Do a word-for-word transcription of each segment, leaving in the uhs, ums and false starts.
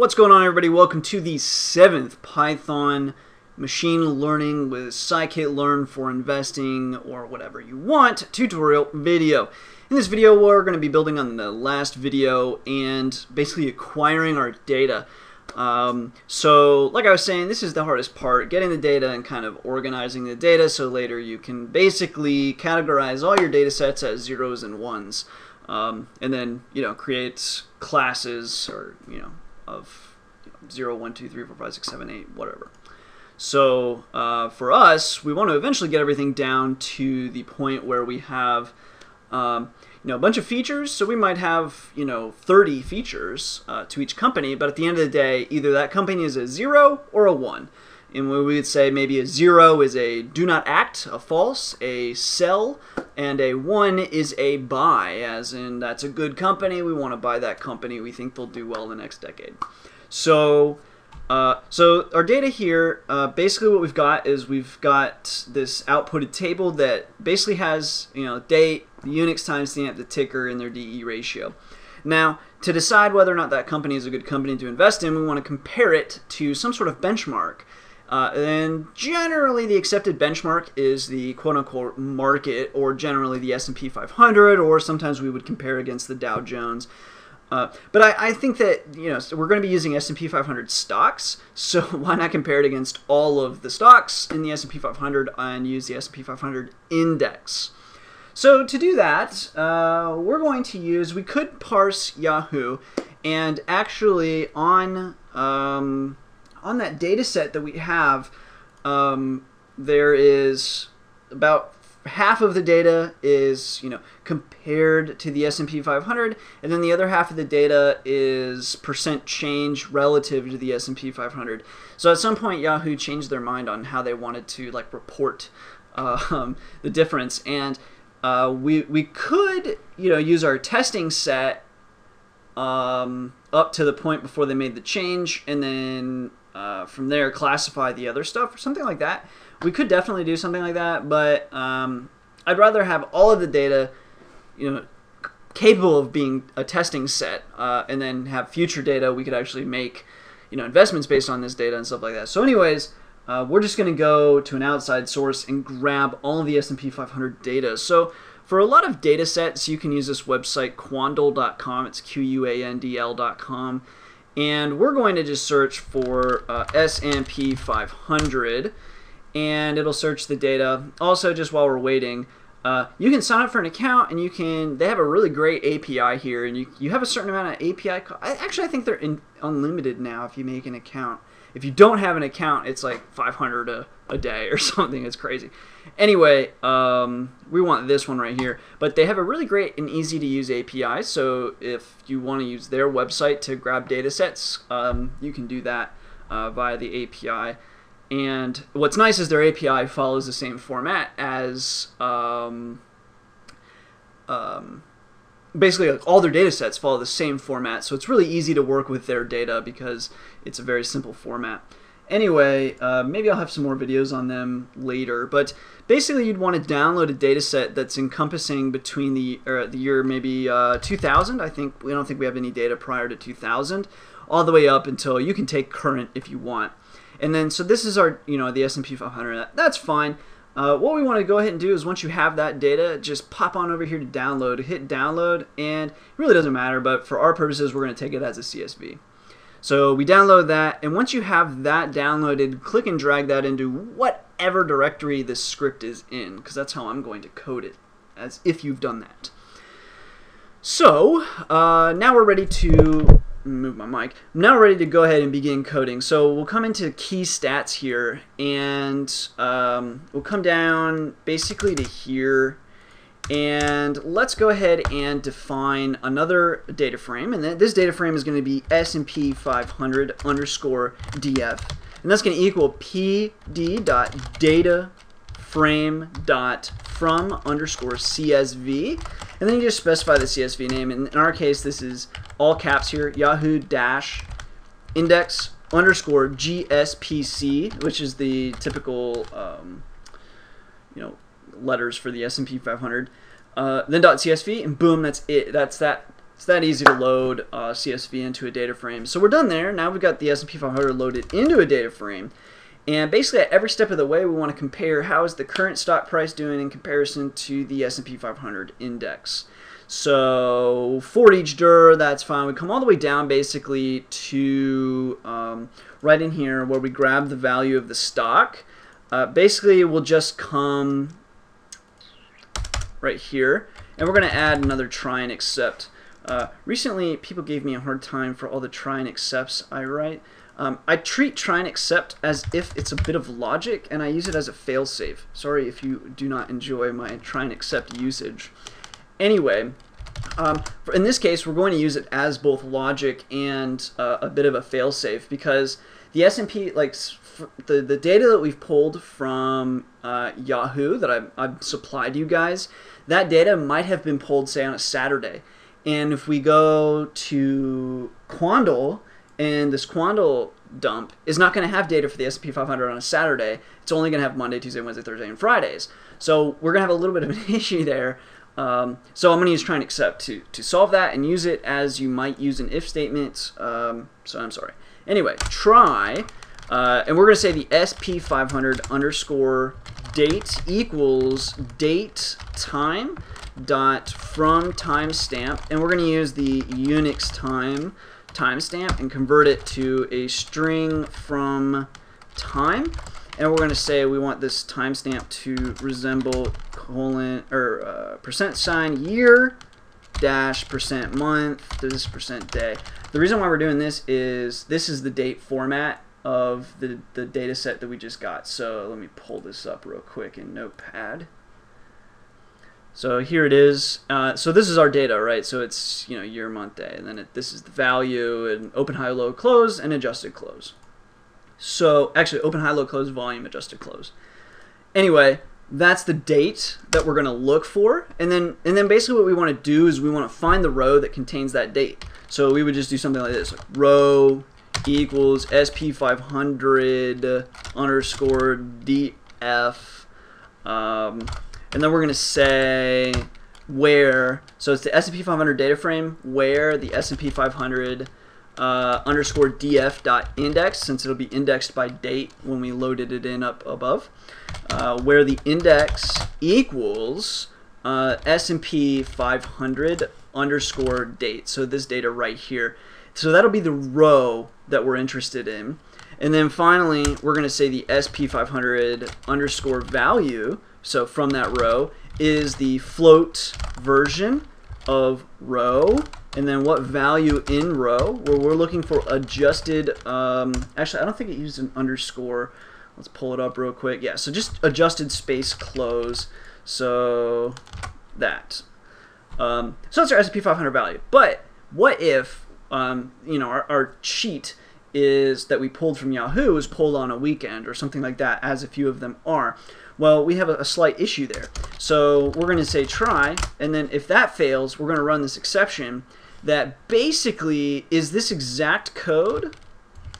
What's going on, everybody? Welcome to the seventh Python machine learning with scikit-learn for investing or whatever you want tutorial video. In this video, we're going to be building on the last video and basically acquiring our data. Um, so like I was saying, this is the hardest part, getting the data and kind of organizing the data so later you can basically categorize all your data sets as zeros and ones um, and then, you know, create classes or, you know, of you know, zero, one, two, three, four, five, six, seven, eight, whatever. So uh, for us, we want to eventually get everything down to the point where we have um, you know, a bunch of features. So we might have, you know, thirty features uh, to each company, but at the end of the day, either that company is a zero or a one. And we would say maybe a zero is a do not act, a false, a sell, and a one is a buy, as in that's a good company, we want to buy that company, we think they'll do well the next decade. So, uh, so our data here, uh, basically what we've got is we've got this outputted table that basically has, you know, date, the Unix timestamp, the ticker, and their D E ratio. Now, to decide whether or not that company is a good company to invest in, we want to compare it to some sort of benchmark. Uh, and generally, the accepted benchmark is the quote-unquote market, or generally the S and P five hundred, or sometimes we would compare against the Dow Jones. Uh, but I, I think that, you know, so we're going to be using S and P five hundred stocks, so why not compare it against all of the stocks in the S and P five hundred and use the S and P five hundred index? So to do that, uh, we're going to use, we could parse Yahoo, and actually on... Um, on that data set that we have, um, there is about half of the data is, you know, compared to the S and P five hundred, and then the other half of the data is percent change relative to the S and P five hundred. So at some point, Yahoo changed their mind on how they wanted to, like, report uh, um, the difference, and uh, we we could, you know, use our testing set um, up to the point before they made the change, and then Uh, from there classify the other stuff or something like that. We could definitely do something like that, but um, I'd rather have all of the data, you know, capable of being a testing set, uh, and then have future data we could actually make, you know, investments based on this data and stuff like that. So anyways, uh, we're just going to go to an outside source and grab all of the S and P five hundred data. So for a lot of data sets, you can use this website, quandl dot com. It's Q U A N D L dot com. And we're going to just search for uh, S and P five hundred, and it'll search the data. Also, just while we're waiting, uh, you can sign up for an account, and you can, they have a really great A P I here, and you, you have a certain amount of A P I. I, actually, I think they're in, unlimited now if you make an account. If you don't have an account, it's like five hundred a, a day or something. It's crazy. Anyway, um, we want this one right here. But they have a really great and easy-to-use A P I, so if you want to use their website to grab data sets, um, you can do that uh, via the A P I. And what's nice is their A P I follows the same format as um, um, basically like all their data sets follow the same format, so it's really easy to work with their data because it's a very simple format. Anyway, uh, maybe I'll have some more videos on them later, but basically you'd want to download a data set that's encompassing between the, or the year maybe uh, two thousand, I think, we don't think we have any data prior to two thousand, all the way up until, you can take current if you want. And then, so this is our, you know, the S and P five hundred, that's fine. Uh, what we want to go ahead and do is once you have that data, just pop on over here to download, hit download, and it really doesn't matter, but for our purposes, we're going to take it as a C S V. So we download that, and once you have that downloaded, click and drag that into whatever directory this script is in, because that's how I'm going to code it, as if you've done that. So uh, now we're ready to move my mic. I'm now ready to go ahead and begin coding. So we'll come into key stats here, and um, we'll come down basically to here. And let's go ahead and define another data frame, and this data frame is going to be S and P five hundred underscore D F, and that's going to equal P D dot data frame dot from underscore C S V, and then you just specify the C S V name, and in our case this is all caps here, Yahoo dash index underscore G S P C, which is the typical um, you know, letters for the S and P five hundred, uh, then dot C S V, and boom, that's it. That's that It's that easy to load uh, C S V into a data frame. So we're done there. Now we've got the S and P five hundred loaded into a data frame. And basically at every step of the way, we want to compare how is the current stock price doing in comparison to the S and P five hundred index. So for each dir, that's fine. We come all the way down basically to um, right in here where we grab the value of the stock. Uh, basically, we'll just come right here, and we're going to add another try and accept. Uh, recently, people gave me a hard time for all the try and accepts I write. Um, I treat try and accept as if it's a bit of logic, and I use it as a failsafe. Sorry if you do not enjoy my try and accept usage. Anyway, um, in this case, we're going to use it as both logic and uh, a bit of a failsafe, because the S and P, like the the data that we've pulled from uh, Yahoo that I've, I've supplied you guys, that data might have been pulled, say, on a Saturday. And if we go to Quandl, and this Quandl dump is not going to have data for the S and P five hundred on a Saturday. It's only going to have Monday, Tuesday, Wednesday, Thursday, and Fridays. So we're going to have a little bit of an issue there. Um, so I'm going to use try and accept to, to solve that and use it as you might use an if statement. Um, so I'm sorry. Anyway, try, uh, and we're going to say the S P five hundred underscore date equals date time dot from timestamp, and we're going to use the Unix time timestamp and convert it to a string from time. And we're going to say we want this timestamp to resemble colon or uh, percent sign year dash percent month this percent day. The reason why we're doing this is this is the date format of the, the data set that we just got. So let me pull this up real quick in Notepad. So here it is. Uh, so this is our data, right? So it's, you know, year, month, day, and then it, this is the value and open, high, low, close, and adjusted close. So actually open, high, low, close, volume, adjusted, close. Anyway, that's the date that we're going to look for. And then, and then basically what we want to do is we want to find the row that contains that date. So we would just do something like this, like row equals S P five hundred underscore D F. Um, and then we're going to say where, so it's the S and P five hundred data frame where the S and P five hundred Uh, underscore df dot index, since it'll be indexed by date when we loaded it in up above, uh, where the index equals uh, S and P five hundred underscore date. So this data right here. So that'll be the row that we're interested in. And then finally, we're going to say the S P five hundred underscore value. So from that row is the float version of row. And then what value in row? Well, we're looking for adjusted, um, actually I don't think it used an underscore. Let's pull it up real quick. Yeah, so just adjusted space close. So that. Um, so that's our S and P five hundred value. But what if, um, you know, our, our cheat is that we pulled from Yahoo is pulled on a weekend or something like that, as a few of them are. Well, we have a slight issue there. So we're going to say try, and then if that fails, we're going to run this exception that basically is this exact code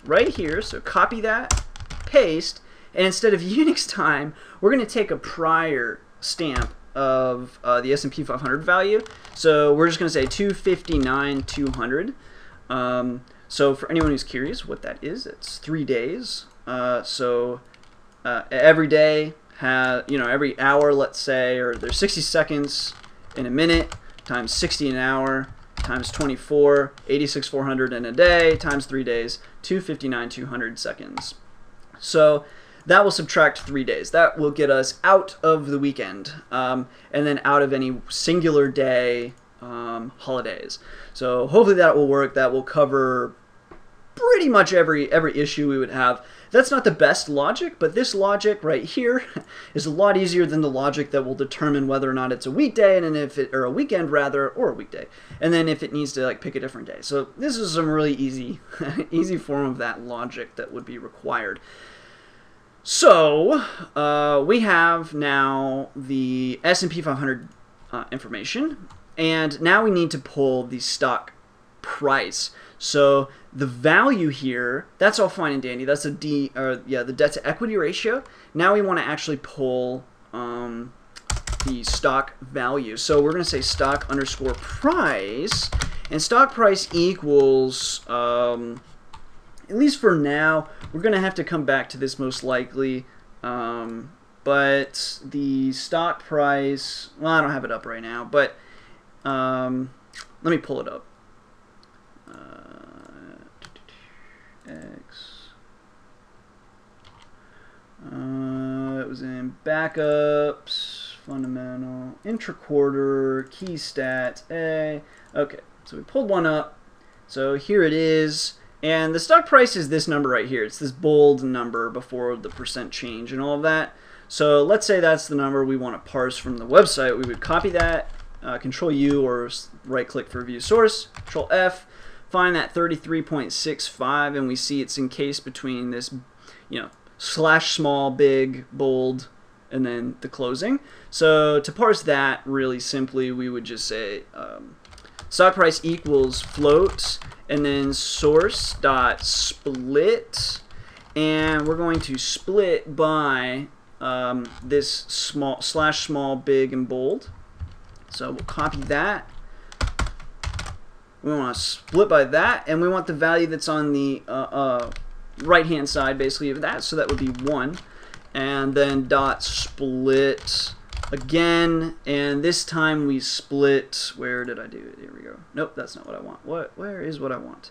right here. So copy that, paste, and instead of Unix time, we're going to take a prior stamp of uh, the S and P five hundred value. So we're just going to say two fifty-nine two hundred. Um, so for anyone who's curious what that is, it's three days. Uh, so uh, every day, Have, you know, every hour, let's say, or there's sixty seconds in a minute, times sixty an hour, times twenty-four, eighty-six four hundred in a day, times three days, two fifty-nine two hundred seconds. So that will subtract three days. That will get us out of the weekend, um, and then out of any singular day um, holidays. So hopefully that will work. That will cover pretty much every every issue we would have. That's not the best logic, but this logic right here is a lot easier than the logic that will determine whether or not it's a weekday, and then if it, or a weekend rather, or a weekday, and then if it needs to like pick a different day. So this is some really easy, easy form of that logic that would be required. So uh, we have now the S and P five hundred uh, information, and now we need to pull the stock price. So the value here, that's all fine and dandy. That's a D, or yeah, the debt to equity ratio. Now we want to actually pull um, the stock value. So we're going to say stock underscore price, And stock price equals, um, at least for now, we're going to have to come back to this most likely. Um, but the stock price, well, I don't have it up right now, but um, let me pull it up. Uh, X. Uh, it was in backups, fundamental, intra-quarter, key stats, A. Okay, so we pulled one up. So here it is. And the stock price is this number right here. It's this bold number before the percent change and all of that. So let's say that's the number we want to parse from the website. We would copy that, uh, control U or right click for view source, control F, find that thirty-three point six five, and we see it's encased between this, you know, slash small, big, bold, and then the closing. So to parse that really simply, we would just say um, stock price equals float, and then source dot split, and we're going to split by um, this small slash small, big, and bold. So we'll copy that. We want to split by that, and we want the value that's on the uh, uh, right hand side basically of that, so that would be one, and then dot split again, and this time we split, where did I do it? Here we go. Nope, that's not what I want. What? Where is what I want?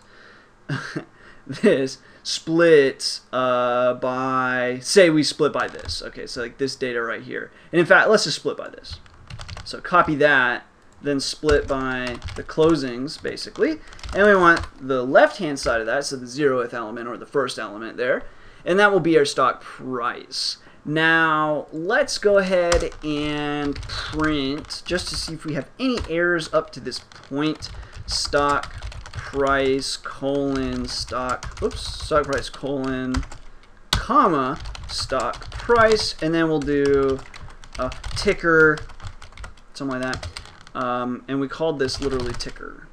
This split uh, by, say we split by this. Okay, so like this data right here. And in fact, let's just split by this. So copy that, then split by the closings basically. And we want the left-hand side of that, so the zeroth element or the first element there. And that will be our stock price. Now, let's go ahead and print, just to see if we have any errors up to this point, stock price colon stock, oops, stock price colon, comma, stock price, and then we'll do a ticker, something like that, um, and we called this literally ticker.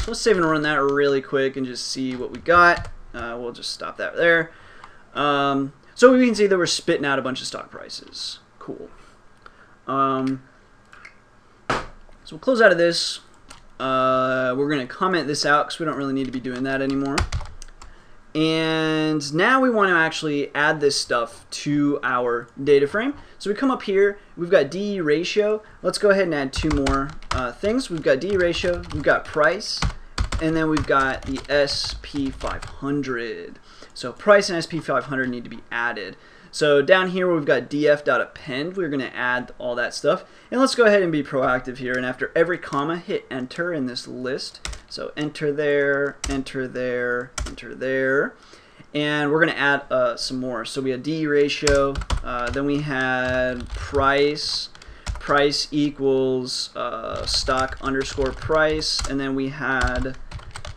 So let's save and run that really quick and just see what we got. Uh, we'll just stop that there. Um, So we can see that we're spitting out a bunch of stock prices. Cool. Um, so we'll close out of this. Uh, we're going to comment this out because we don't really need to be doing that anymore. And now we want to actually add this stuff to our data frame. So we come up here. We've got D E ratio. Let's go ahead and add two more uh, things. We've got D E ratio. We've got price. And then we've got the S and P five hundred. So price and S and P five hundred need to be added. So down here we've got df.append. We're going to add all that stuff. And let's go ahead and be proactive here. And after every comma, hit enter in this list. So enter there, enter there, enter there. And we're going to add uh, some more. So we had D E ratio. Uh, then we had price. Price equals uh, stock underscore price. And then we had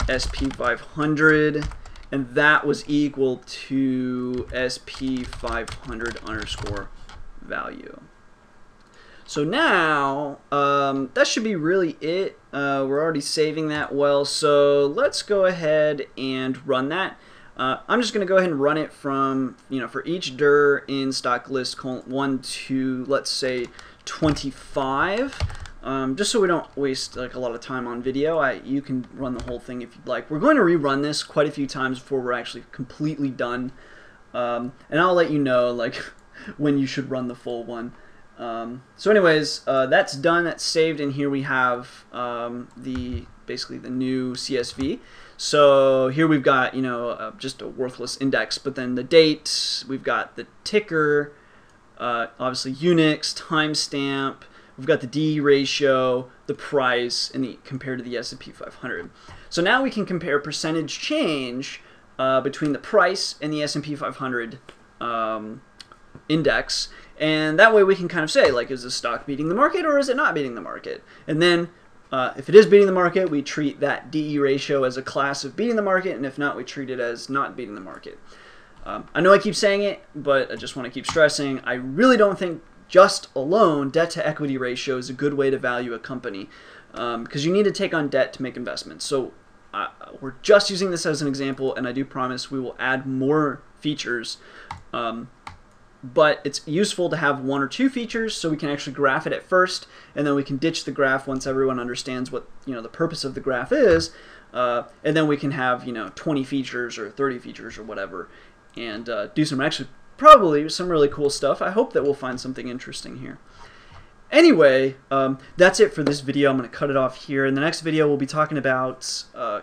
S and P five hundred. And that was equal to S and P five hundred underscore value. So now, um, that should be really it. Uh, we're already saving that well, so let's go ahead and run that. Uh, I'm just gonna go ahead and run it from, you know, for each dir in stock list colon one to, let's say, twenty-five. Um, just so we don't waste like a lot of time on video, I, you can run the whole thing if you'd like. We're going to rerun this quite a few times before we're actually completely done, um, and I'll let you know like when you should run the full one. Um, so, anyways, uh, that's done. That's saved, and here we have um, the basically the new C S V. So here we've got you know uh, just a worthless index, but then the date, we've got the ticker, uh, obviously Unix timestamp. We've got the D E ratio, the price, and the compared to the S and P five hundred. So now we can compare percentage change uh, between the price and the S and P five hundred um, index, and that way we can kind of say like, is the stock beating the market or is it not beating the market? And then uh, if it is beating the market, we treat that D E ratio as a class of beating the market, and if not, we treat it as not beating the market. Um, I know I keep saying it, but I just want to keep stressing, I really don't think just alone, debt-to-equity ratio is a good way to value a company um, because you need to take on debt to make investments. So uh, we're just using this as an example, and I do promise we will add more features um, but it's useful to have one or two features so we can actually graph it at first, and then we can ditch the graph once everyone understands what, you know, the purpose of the graph is, uh, and then we can have, you know, twenty features or thirty features or whatever, and uh, do some actually probably some really cool stuff. I hope that we'll find something interesting here. Anyway, um, that's it for this video. I'm going to cut it off here. In the next video, we'll be talking about, uh,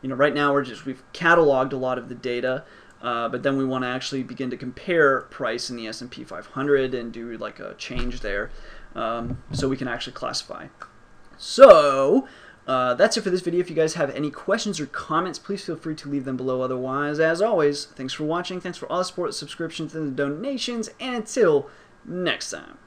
you know, right now we're just we've cataloged a lot of the data. Uh, but then we want to actually begin to compare price in the S and P five hundred and do like a change there, um, so we can actually classify. So uh, that's it for this video. If you guys have any questions or comments, please feel free to leave them below. Otherwise, as always, thanks for watching. Thanks for all the support, subscriptions, and the donations. And until next time.